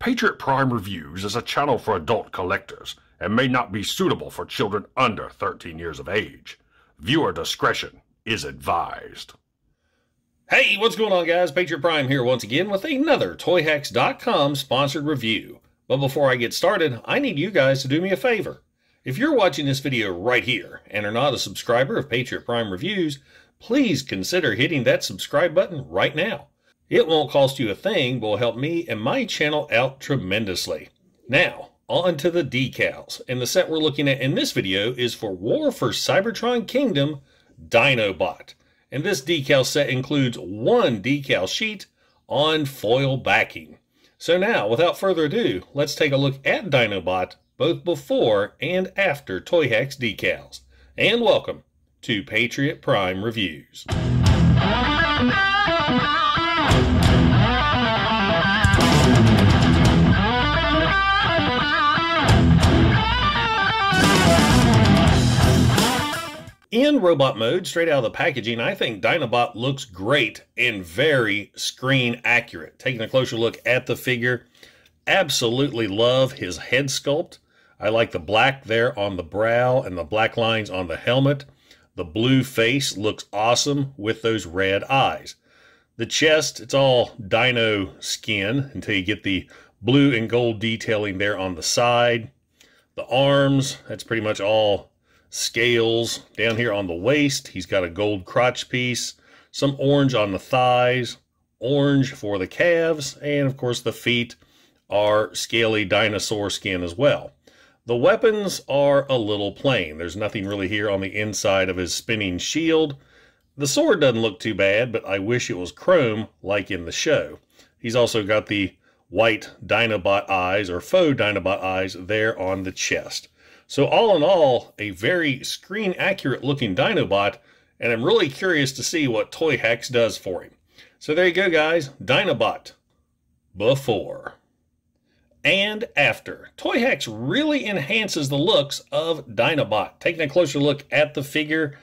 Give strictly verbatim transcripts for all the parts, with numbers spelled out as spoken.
Patriot Prime Reviews is a channel for adult collectors and may not be suitable for children under thirteen years of age. Viewer discretion is advised. Hey, what's going on, guys? Patriot Prime here once again with another Toyhax dot com sponsored review. But before I get started, I need you guys to do me a favor. If you're watching this video right here and are not a subscriber of Patriot Prime Reviews, please consider hitting that subscribe button right now. It won't cost you a thing, but will help me and my channel out tremendously. Now, on to the decals, and the set we're looking at in this video is for War for Cybertron Kingdom, Dinobot. And this decal set includes one decal sheet on foil backing. So now, without further ado, let's take a look at Dinobot, both before and after Toyhax decals. And welcome to Patriot Prime Reviews. In robot mode, straight out of the packaging, I think Dinobot looks great and very screen accurate. Taking a closer look at the figure, absolutely love his head sculpt. I like the black there on the brow and the black lines on the helmet. The blue face looks awesome with those red eyes. The chest, it's all dino skin until you get the blue and gold detailing there on the side. The arms, that's pretty much all scales. Down here on the waist, he's got a gold crotch piece, some orange on the thighs, orange for the calves, and of course the feet are scaly dinosaur skin as well. The weapons are a little plain. There's nothing really here on the inside of his spinning shield. The sword doesn't look too bad, but I wish it was chrome like in the show. He's also got the white Dinobot eyes, or faux Dinobot eyes, there on the chest. So all in all, a very screen accurate looking Dinobot, and I'm really curious to see what Toyhax does for him. So there you go, guys, Dinobot before and after. Toyhax really enhances the looks of Dinobot. Taking a closer look at the figure,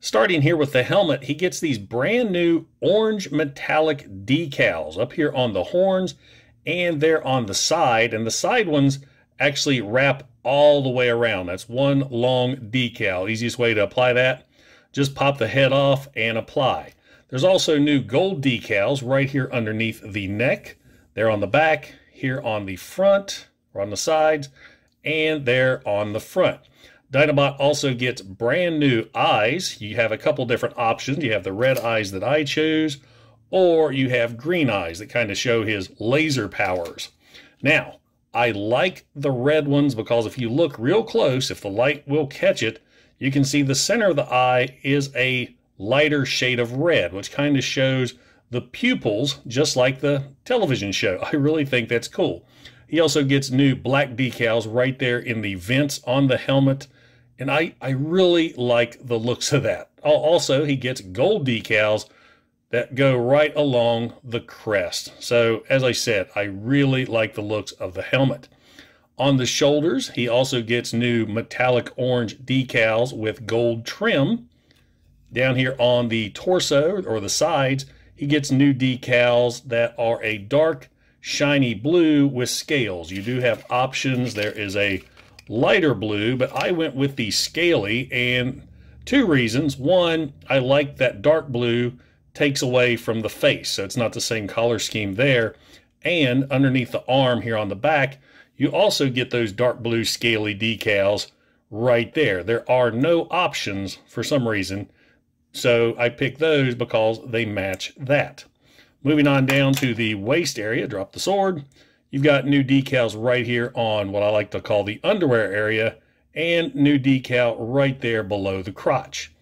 starting here with the helmet, he gets these brand new orange metallic decals up here on the horns and there on the side, and the side ones actually wrap all the way around. That's one long decal. Easiest way to apply that, just pop the head off and apply. There's also new gold decals right here underneath the neck, there on the back, here on the front, or on the sides, and there on the front. Dinobot also gets brand new eyes. You have a couple different options. You have the red eyes that I chose, or you have green eyes that kind of show his laser powers. Now, I like the red ones because if you look real close, if the light will catch it, you can see the center of the eye is a lighter shade of red, which kind of shows the pupils just like the television show. I really think that's cool. He also gets new black decals right there in the vents on the helmet, and I, I really like the looks of that. Also, he gets gold decals that go right along the crest. So as I said, I really like the looks of the helmet. On the shoulders, he also gets new metallic orange decals with gold trim. Down here on the torso or the sides, he gets new decals that are a dark shiny blue with scales. You do have options. There is a lighter blue, but I went with the scaly, and two reasons. One, I like that dark blue takes away from the face, so it's not the same color scheme there. And underneath the arm here on the back, you also get those dark blue scaly decals right there. There are no options for some reason, so I picked those because they match that. Moving on down to the waist area, drop the sword. You've got new decals right here on what I like to call the underwear area, and new decal right there below the crotch.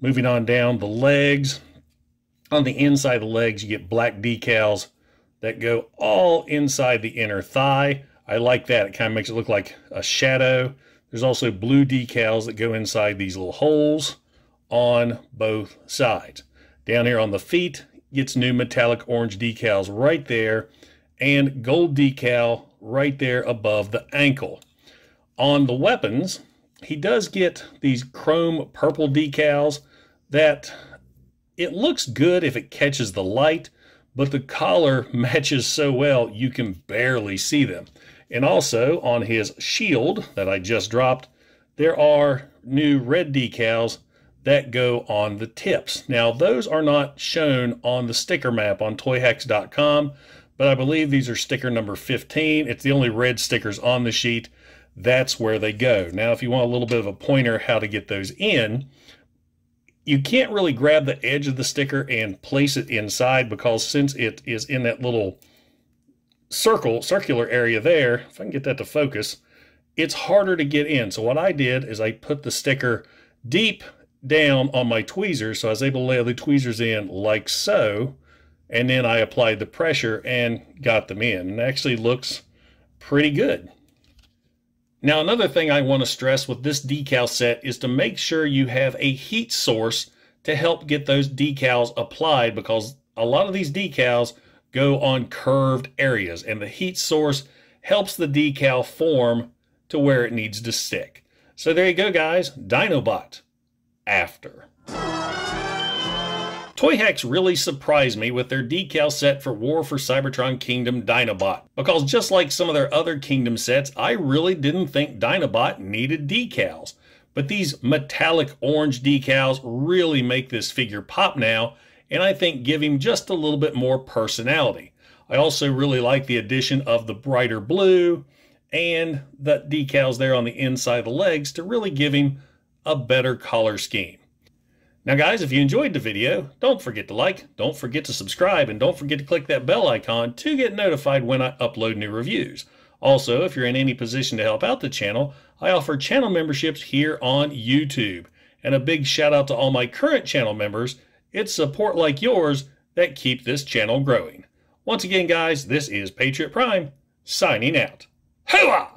Moving on down the legs, on the inside of the legs, you get black decals that go all inside the inner thigh. I like that. It kind of makes it look like a shadow. There's also blue decals that go inside these little holes on both sides. Down here on the feet, gets new metallic orange decals right there, and gold decal right there above the ankle. On the weapons, he does get these chrome purple decals that... It looks good if it catches the light, but the collar matches so well you can barely see them. And also on his shield that I just dropped, there are new red decals that go on the tips. Now those are not shown on the sticker map on toyhax dot com, but I believe these are sticker number fifteen. It's the only red stickers on the sheet. That's where they go. Now, if you want a little bit of a pointer how to get those in, you can't really grab the edge of the sticker and place it inside, because since it is in that little circle, circular area there, if I can get that to focus, it's harder to get in. So what I did is I put the sticker deep down on my tweezers, so I was able to lay the tweezers in like so, and then I applied the pressure and got them in. And it actually looks pretty good. Now, another thing I want to stress with this decal set is to make sure you have a heat source to help get those decals applied, because a lot of these decals go on curved areas, and the heat source helps the decal form to where it needs to stick. So there you go, guys. Dinobot after. Toyhax really surprised me with their decal set for War for Cybertron Kingdom Dinobot, because just like some of their other Kingdom sets, I really didn't think Dinobot needed decals. But these metallic orange decals really make this figure pop now, and I think give him just a little bit more personality. I also really like the addition of the brighter blue and the decals there on the inside of the legs to really give him a better color scheme. Now guys, if you enjoyed the video, don't forget to like, don't forget to subscribe, and don't forget to click that bell icon to get notified when I upload new reviews. Also, if you're in any position to help out the channel, I offer channel memberships here on YouTube. And a big shout out to all my current channel members. It's support like yours that keep this channel growing. Once again guys, this is Patriot Prime, signing out. Hooah!